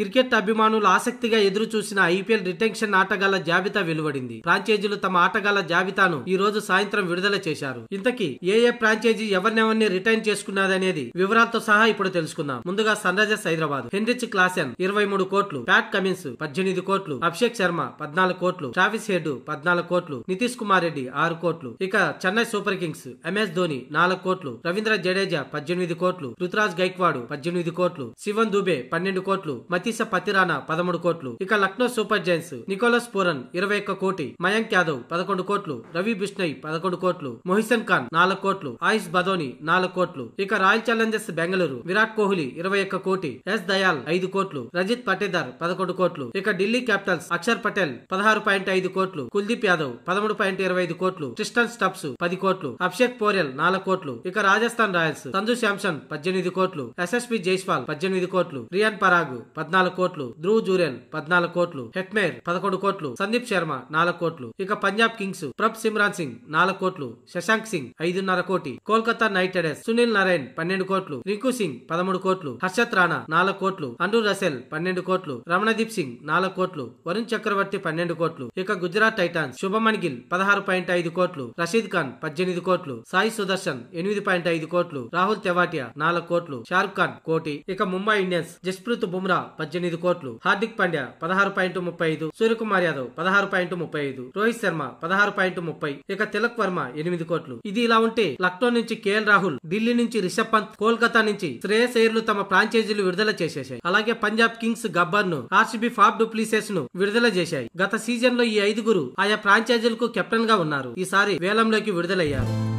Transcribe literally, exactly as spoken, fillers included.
Cricket అభిమానులు ఆసక్తిగా ఎదురు చూసిన ఐపీఎల్ రిటెన్షన్ ఆటగాళ్ల జాబితా వెలువడింది. ఫ్రాంచైజీలు తమ ఆటగాళ్ల జాబితాను ఈ రోజు సాయంత్రం విడుదల చేశారు. ఇంతకీ ఏ ఏ ఫ్రాంచైజీ ఎవర్నెవర్ని రిటైన్ చేసుకున్నదనేది వివరాలతో సహా ఇప్పుడు తెలుసుకుందాం. ముందుగా Sunrisers Hyderabad Heinrich Klaasen ఇరవై మూడు కోట్లు, ప్యాట్ కమిన్స్ పద్దెనిమిది కోట్లు, అభిషేక్ శర్మ పద్నాలుగు కోట్లు, ట్రావిస్ హెడ్ పద్నాలుగు కోట్లు, నితీష్ కుమార్ రెడ్డి ఆరు కోట్లు. ఇక Chennai super kings MS Dhoni నాలుగు కోట్లు, రవీంద్ర జడేజా పద్దెనిమిది కోట్లు, రుతురాజ్ గైక్వాడ్ పద్దెనిమిది కోట్లు, శివన్ దుబే పన్నెండు కోట్లు, నితీష్ పతిరానా పదమూడు కోట్లు. ఇక Lucknow super giants Nicholas Pooran ఇరవై ఒక్క కోటి, మయాంక్ యాదవ్ పదకొండు కోట్లు, రవి బిష్ణోయ్ పదకొండు కోట్లు, మొహిసన్ ఖాన్ నాలుగు కోట్లు, ఆయుష్ బదోని నాలుగు కోట్లు. ఇక రాయల్ ఛాలెంజర్స్ బెంగళూరు విరాట్ కోహ్లీ ఇరవై ఒక్క కోటి, ఎస్ దయాల్ ఐదు కోట్లు, రజత్ పటేదార్ పదకొండు కోట్లు. ఇక ఢిల్లీ క్యాపిటల్స్ అక్షర్ పటేల్ పదహారు పాయింట్ ఐదు కోట్లు, కుల్దీప్ యాదవ్ పదమూడు పాయింట్ ఇరవై ఐదు కోట్లు, ట్రిస్టన్ స్టబ్స్ పది కోట్లు, అభిషేక్ పోరెల్ నాలుగు కోట్లు. ఇక రాజస్థాన్ రాయల్స్ సంజు శాంసన్ పద్దెనిమిది కోట్లు, ఎస్ఎస్పి జైస్వాల్ పద్దెనిమిది కోట్లు, రియాన్ పరాగ్ పద్నాలుగు కోట్లు, ధ్రువ్ జురేల్ పద్నాలుగు కోట్లు, హెట్మేర్ పదకొండు కోట్లు, సందీప్ శర్మ నాలుగు కోట్లు. ఇక పంజాబ్ కింగ్స్ ప్రబ్సిమ్రాన్ సింగ్ నాలుగు కోట్లు, శశాంక్ సింగ్ ఐదున్నర కోటి, Kolkata knight riders Sunil Narine పన్నెండు కోట్లు, రింకు సింగ్ పదమూడు కోట్లు, హర్షత్ రాణా నాలుగు కోట్లు, అండ్రూ రసెల్ పన్నెండు కోట్లు, రమణదీప్ సింగ్ నాలుగు కోట్లు, వరుణ్ చక్రవర్తి పన్నెండు కోట్లు. ఇక గుజరాత్ టైటాన్స్ శుభమన్ గిల్ పదహారు పాయింట్ ఐదు కోట్లు, రషీద్ ఖాన్ పద్దెనిమిది కోట్లు, సాయి సుదర్శన్ ఎనిమిది పాయింట్ ఐదు కోట్లు, రాహుల్ తెవాటియా నాలుగు కోట్లు, షారుఖ్ ఖాన్ కోటి. ఇక ముంబై ఇండియన్స్ జస్ప్రీత్ బుమ్రా పద్దెనిమిది కోట్లు, హార్దిక్ పాండ్యా పదహారు పాయింట్ ముప్పై ఐదు, సూర్యకుమార్ యాదవ్ పదహారు పాయింట్ ముప్పై ఐదు, రోహిత్ శర్మ పదహారు పాయింట్ ముప్పై, ఇక తిలక్ వర్మ ఎనిమిది కోట్లు. ఇది ఇలా ఉంటే లక్నో నుంచి కేఎల్ రాహుల్, ఢిల్లీ నుంచి రిషబ్ పంత్, కోల్కతా నుంచి శ్రేయస్ అయ్యర్లు తమ ఫ్రాంచైజీలు విడుదల చేసేశాయి. అలాగే పంజాబ్ కింగ్స్ గబ్బర్ ను, ఆర్సీబీ ఫాఫ్ డూప్లిసెస్ ను విడుదల చేశాయి. గత సీజన్ లో ఈ ఐదుగురు ఆయా ఫ్రాంచైజీలకు కెప్టెన్ గా ఉన్నారు. ఈసారి వేలంలోకి విడుదలయ్యారు.